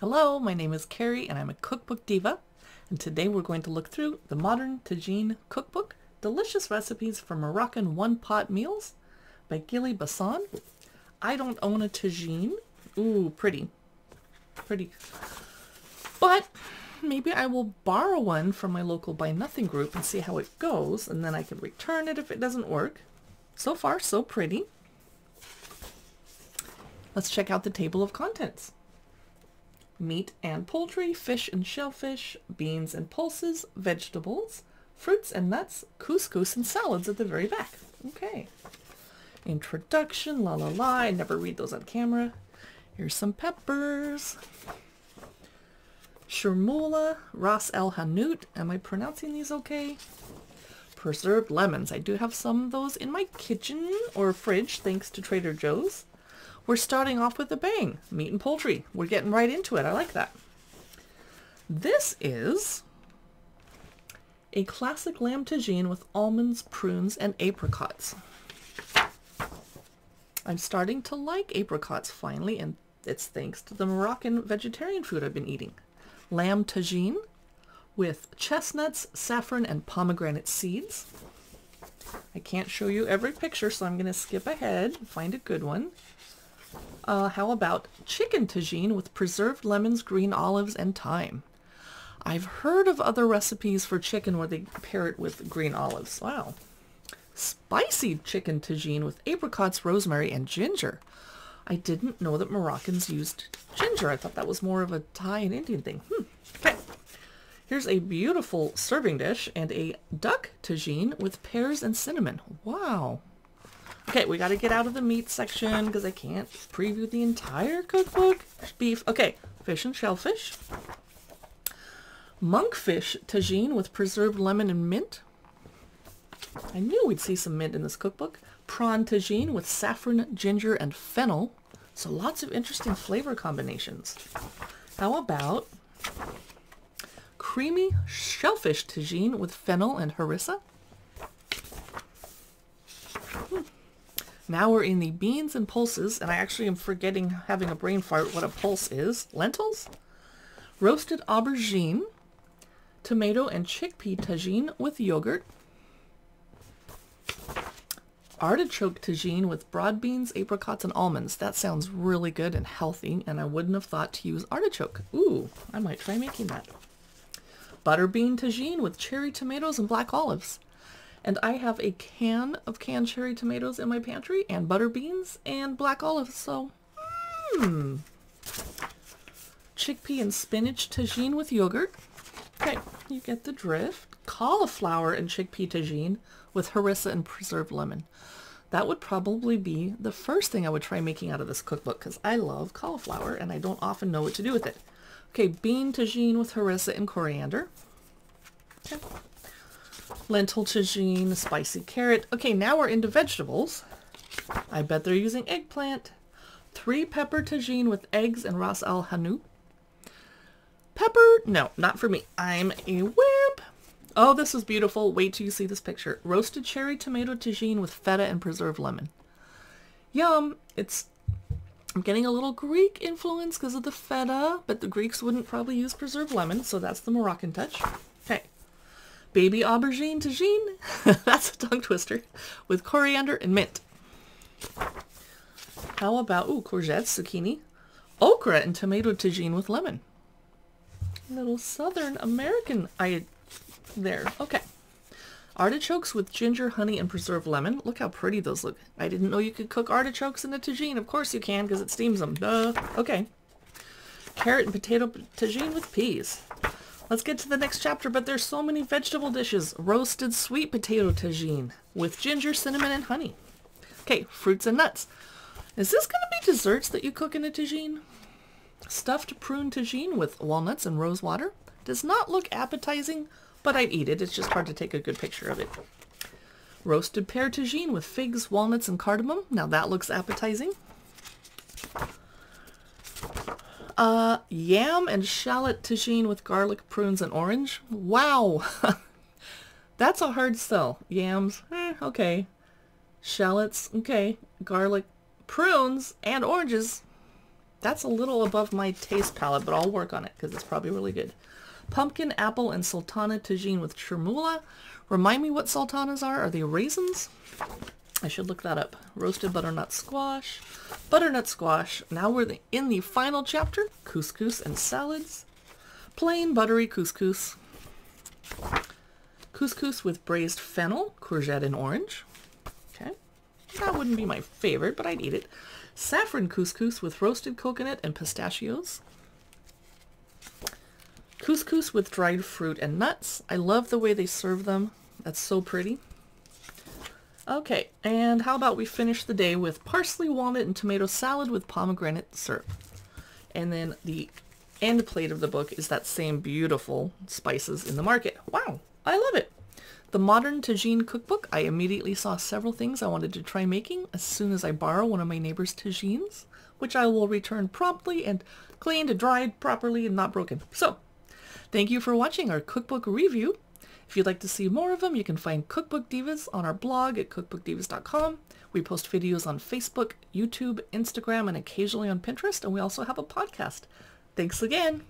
Hello, my name is Carrie and I'm a Cookbook Diva, and today we're going to look through the Modern Tagine Cookbook, Delicious Recipes for Moroccan One-Pot Meals by Ghillie Basan. I don't own a tagine. Ooh, pretty. Pretty. But maybe I will borrow one from my local Buy Nothing group and see how it goes, and then I can return it if it doesn't work. So far, so pretty. Let's check out the table of contents. Meat and poultry, fish and shellfish, beans and pulses, vegetables, fruits and nuts, couscous and salads at the very back. Okay. Introduction, la la la, I never read those on camera. Here's some peppers. Sharmoula, Ras el Hanout, am I pronouncing these okay? Preserved lemons, I do have some of those in my kitchen or fridge thanks to Trader Joe's. We're starting off with a bang, meat and poultry. We're getting right into it, I like that. This is a classic lamb tagine with almonds, prunes, and apricots. I'm starting to like apricots finally, and it's thanks to the Moroccan vegetarian food I've been eating. Lamb tagine with chestnuts, saffron, and pomegranate seeds. I can't show you every picture, so I'm gonna skip ahead and find a good one. How about chicken tagine with preserved lemons, green olives, and thyme? I've heard of other recipes for chicken where they pair it with green olives. Wow. Spicy chicken tagine with apricots, rosemary, and ginger. I didn't know that Moroccans used ginger. I thought that was more of a Thai and Indian thing. Okay. Here's a beautiful serving dish and a duck tagine with pears and cinnamon. Wow. Okay, we got to get out of the meat section because I can't preview the entire cookbook. Beef. Okay, fish and shellfish. Monkfish tagine with preserved lemon and mint. I knew we'd see some mint in this cookbook. Prawn tagine with saffron, ginger, and fennel. So lots of interesting flavor combinations. How about creamy shellfish tagine with fennel and harissa? Now we're in the beans and pulses, and I actually am forgetting, having a brain fart, what a pulse is. Lentils? Roasted aubergine, tomato and chickpea tagine with yogurt, artichoke tagine with broad beans, apricots, and almonds. That sounds really good and healthy, and I wouldn't have thought to use artichoke. Ooh, I might try making that. Butterbean tagine with cherry tomatoes and black olives. And I have a can of canned cherry tomatoes in my pantry, and butter beans, and black olives, so Chickpea and spinach tagine with yogurt. Okay, you get the drift. Cauliflower and chickpea tagine with harissa and preserved lemon. That would probably be the first thing I would try making out of this cookbook, because I love cauliflower, and I don't often know what to do with it. Okay, bean tagine with harissa and coriander. Okay. Lentil tagine, spicy carrot. Okay, now we're into vegetables. I bet they're using eggplant. Three pepper tagine with eggs and Ras el Hanout. Pepper, no, not for me. I'm a wimp. Oh, this is beautiful. Wait till you see this picture. Roasted cherry tomato tagine with feta and preserved lemon. Yum. I'm getting a little Greek influence because of the feta, but the Greeks wouldn't probably use preserved lemon, so that's the Moroccan touch. Okay. Baby aubergine tagine, that's a tongue twister, with coriander and mint. How about, ooh, courgettes, zucchini, okra and tomato tagine with lemon. Little Southern American there, okay. Artichokes with ginger, honey, and preserved lemon. Look how pretty those look. I didn't know you could cook artichokes in a tagine. Of course you can, because it steams them, duh. Okay. Carrot and potato tagine with peas. Let's get to the next chapter, but there's so many vegetable dishes. Roasted sweet potato tagine with ginger, cinnamon, and honey. Okay, fruits and nuts. Is this going to be desserts that you cook in a tagine? Stuffed prune tagine with walnuts and rose water. Does not look appetizing, but I'd eat it. It's just hard to take a good picture of it. Roasted pear tagine with figs, walnuts, and cardamom. Now that looks appetizing. Yam and shallot tagine with garlic, prunes, and orange. Wow! That's a hard sell. Yams, okay. Shallots, okay. Garlic, prunes, and oranges. That's a little above my taste palette, but I'll work on it because it's probably really good. Pumpkin, apple, and sultana tagine with sharmoula. Remind me what sultanas are. Are they raisins? I should look that up. Roasted butternut squash. Butternut squash. Now we're in the final chapter. Couscous and salads. Plain buttery couscous. Couscous with braised fennel, courgette, and orange. Okay. That wouldn't be my favorite, but I'd eat it. Saffron couscous with roasted coconut and pistachios. Couscous with dried fruit and nuts. I love the way they serve them. That's so pretty. Okay, and how about we finish the day with parsley, walnut, and tomato salad with pomegranate syrup. And then the end plate of the book is that same beautiful spices in the market. Wow, I love it. The Modern Tagine Cookbook. I immediately saw several things I wanted to try making as soon as I borrow one of my neighbor's tagines, which I will return promptly and cleaned and dried properly and not broken. So, thank you for watching our cookbook review. If you'd like to see more of them, you can find Cookbook Divas on our blog at cookbookdivas.com. We post videos on Facebook, YouTube, Instagram, and occasionally on Pinterest, and we also have a podcast. Thanks again!